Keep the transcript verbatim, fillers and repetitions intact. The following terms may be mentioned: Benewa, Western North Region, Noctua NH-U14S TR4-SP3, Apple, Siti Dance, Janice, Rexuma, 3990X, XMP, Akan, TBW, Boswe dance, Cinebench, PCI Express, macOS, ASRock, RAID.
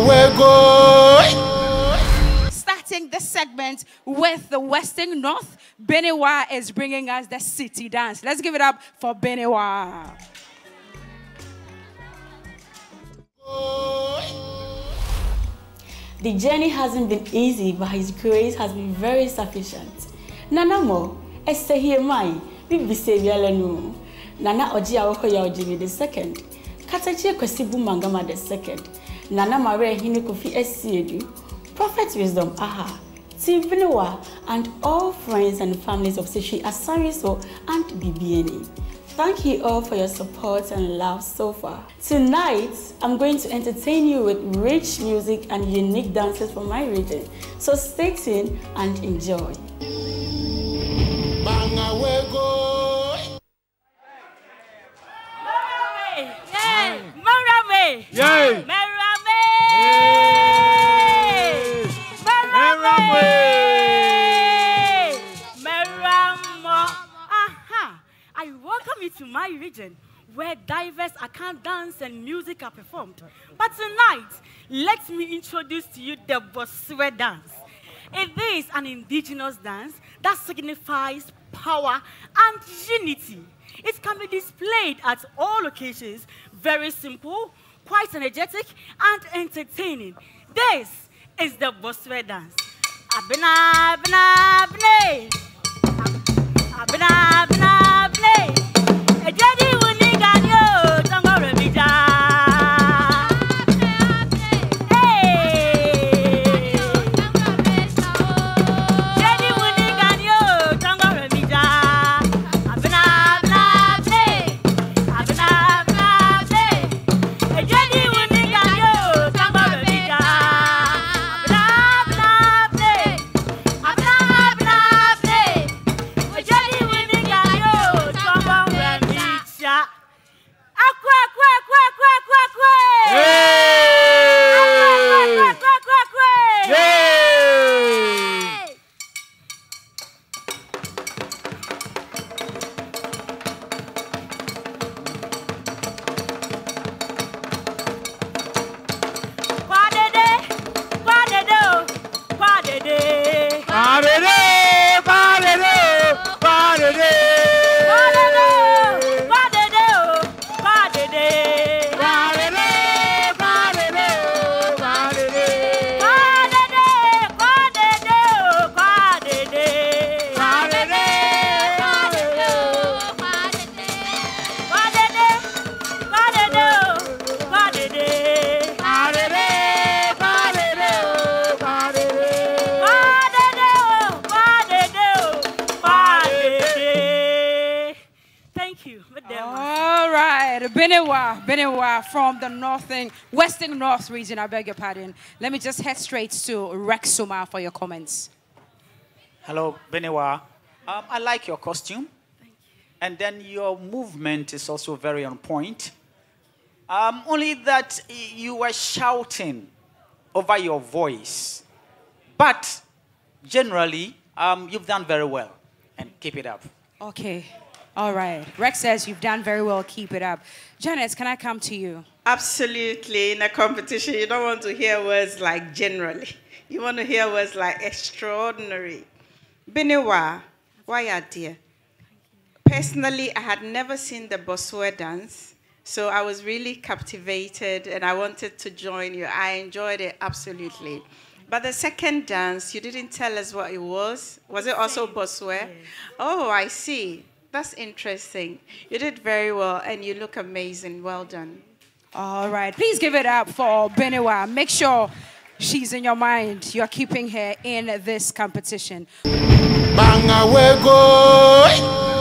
we go. Starting this segment with the Western North, Benewa is bringing us the Siti Dance. Let's give it up for Benewa. The journey hasn't been easy, but His grace has been very sufficient. Nana mo, esehiye mai, bibi sebialenu. Nana oji awoko ya ojimi the second. Katachi kwesibu mangama the second. Nana mare hini kofi esiedu. Prophet Wisdom Aha, Tivinewa, and all friends and families of Sishi Asariso and B B N E. Thank you all for your support and love so far. Tonight, I'm going to entertain you with rich music and unique dances from my region. So stay tuned and enjoy. Yay! To my region where diverse Akan dance and music are performed. But tonight, let me introduce to you the Boswe dance. It is an indigenous dance that signifies power and unity. It can be displayed at all occasions, very simple, quite energetic, and entertaining. This is the Boswe dance. Abena, abena, abene. Abena, abena, abene. Jadi wuniga yo tangoro bija. Benewa from the northern, western north region, I beg your pardon. Let me just head straight to Rexuma for your comments. Hello, Benewa. Um, I like your costume. Thank you. And then your movement is also very on point. Um, only that you were shouting over your voice. But generally, um, you've done very well. And keep it up. Okay. All right. Rex says you've done very well. Keep it up. Janice, can I come to you? Absolutely. In a competition, you don't want to hear words like generally. You want to hear words like extraordinary. Benewa, why are dear? Personally, I had never seen the Boswe dance, so I was really captivated, and I wanted to join you. I enjoyed it absolutely. But the second dance, you didn't tell us what it was. Was it also Boswe? Yes. Oh, I see. That's interesting. You did very well, and you look amazing. Well done. All right. Please give it up for Benewa. Make sure she's in your mind. You're keeping her in this competition. Banga we go.